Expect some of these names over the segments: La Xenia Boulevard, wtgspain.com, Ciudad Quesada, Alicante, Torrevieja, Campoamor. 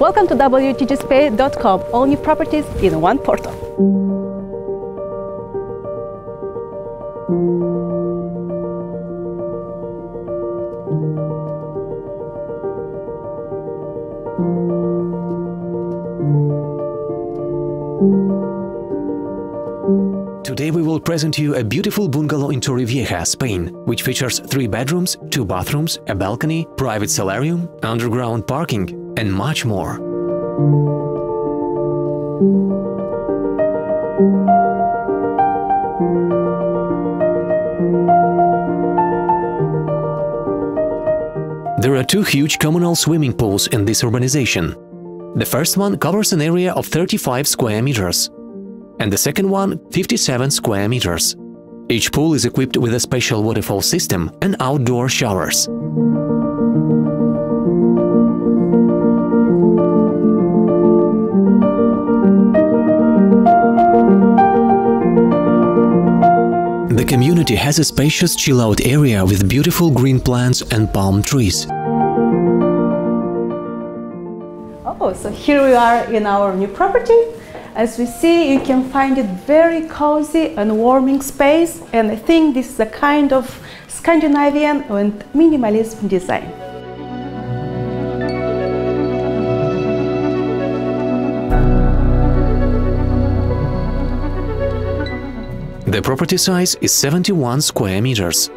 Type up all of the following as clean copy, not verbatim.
Welcome to wtgspain.com, all new properties in one portal. Today we will present you a beautiful bungalow in Torrevieja, Spain, which features 3 bedrooms, 2 bathrooms, a balcony, private solarium, underground parking, and much more. There are 2 huge communal swimming pools in this urbanization. The first one covers an area of 35 square meters, and the second one 57 square meters. Each pool is equipped with a special waterfall system and outdoor showers. The community has a spacious chill-out area with beautiful green plants and palm trees. Oh, so here we are in our new property. As we see, you can find it very cozy and warming space, and I think this is a kind of Scandinavian and minimalism design. The property size is 71 square meters.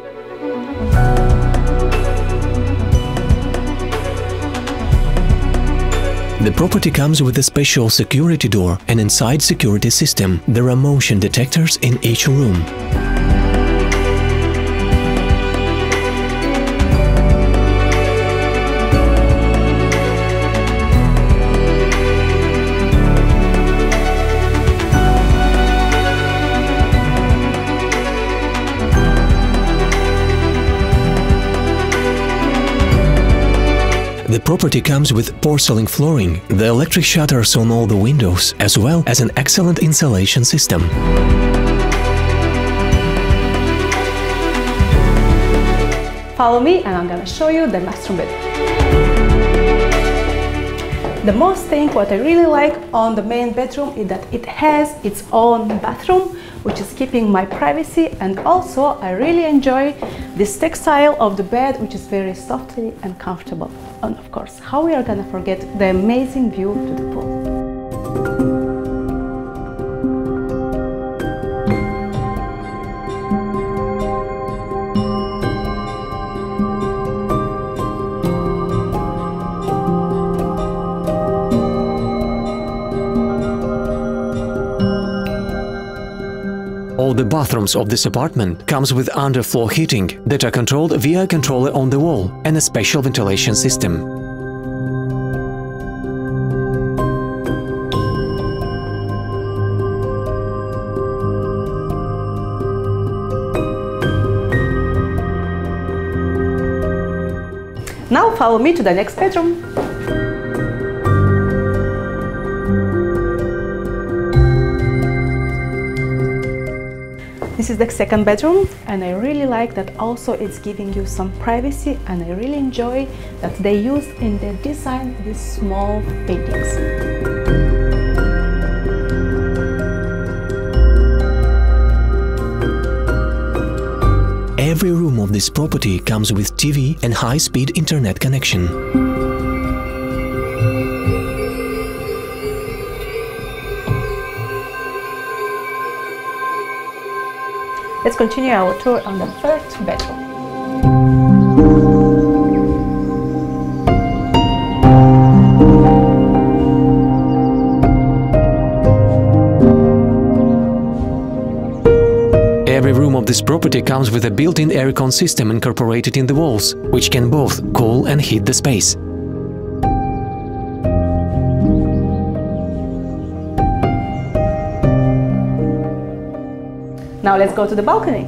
The property comes with a special security door and inside security system. There are motion detectors in each room. The property comes with porcelain flooring, the electric shutters on all the windows, as well as an excellent insulation system. Follow me and I'm gonna show you the master bedroom. The most thing what I really like on the main bedroom is that it has its own bathroom, which is keeping my privacy, and also I really enjoy this textile of the bed, which is very softly and comfortable. And of course, how we are gonna forget the amazing view to the pool. All the bathrooms of this apartment comes with underfloor heating that are controlled via a controller on the wall and a special ventilation system. Now follow me to the next bedroom. This is the second bedroom, and I really like that also it's giving you some privacy, and I really enjoy that they use in their design these small paintings. Every room of this property comes with TV and high-speed internet connection. Let's continue our tour on the third bedroom. Every room of this property comes with a built-in aircon system incorporated in the walls, which can both cool and heat the space. Now let's go to the balcony.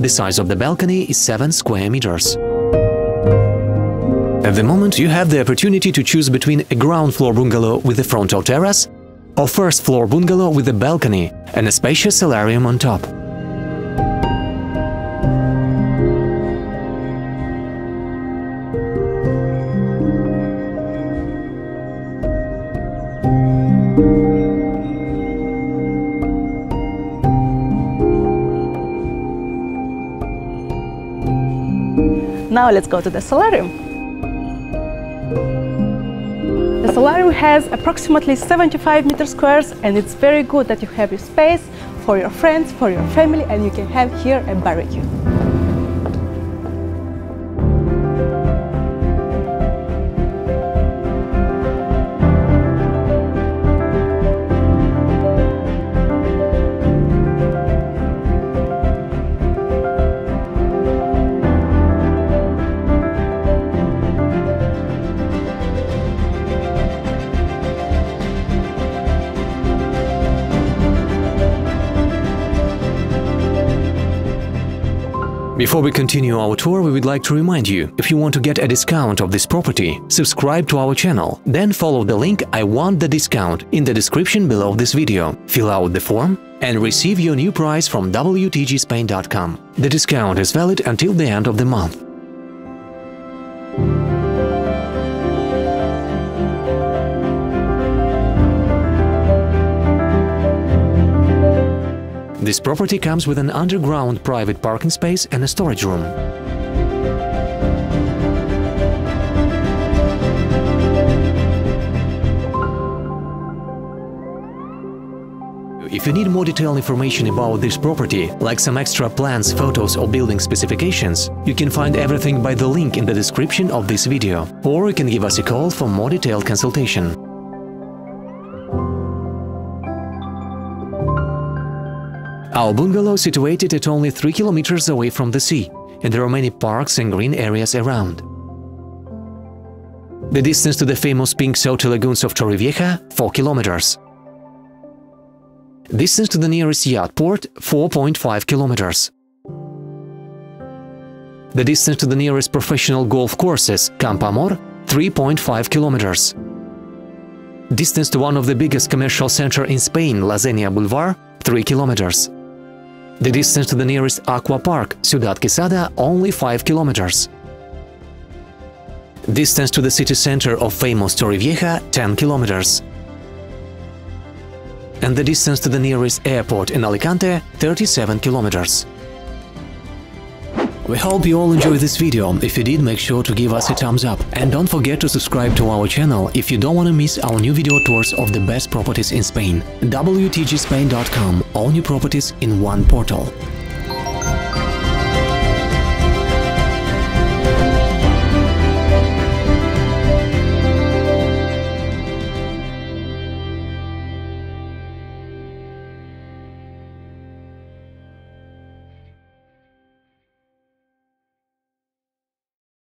The size of the balcony is 7 square meters. At the moment you have the opportunity to choose between a ground floor bungalow with a frontal terrace or first-floor bungalow with a balcony and a spacious solarium on top. Now let's go to the solarium. The solarium has approximately 75 meter squares, and it's very good that you have your space for your friends, for your family, and you can have here a barbecue. Before we continue our tour, we would like to remind you, if you want to get a discount of this property, subscribe to our channel, then follow the link "I want the discount" in the description below this video, fill out the form and receive your new price from wtgspain.com. The discount is valid until the end of the month. This property comes with an underground private parking space and a storage room. If you need more detailed information about this property, like some extra plans, photos or building specifications, you can find everything by the link in the description of this video, or you can give us a call for more detailed consultation. Our bungalow is situated at only 3 kilometers away from the sea, and there are many parks and green areas around. The distance to the famous pink salty lagoons of Torrevieja, 4 kilometers. Distance to the nearest yacht port, 4.5 kilometers. The distance to the nearest professional golf courses, Campoamor, 3.5 kilometers. Distance to one of the biggest commercial centers in Spain, La Xenia Boulevard, 3 kilometers. The distance to the nearest aqua park, Ciudad Quesada, only 5 kilometers. Distance to the city center of famous Torrevieja, 10 kilometers. And the distance to the nearest airport in Alicante, 37 kilometers. We hope you all enjoyed this video. If you did, make sure to give us a thumbs up. And don't forget to subscribe to our channel if you don't want to miss our new video tours of the best properties in Spain. wtgspain.com. All new properties in one portal.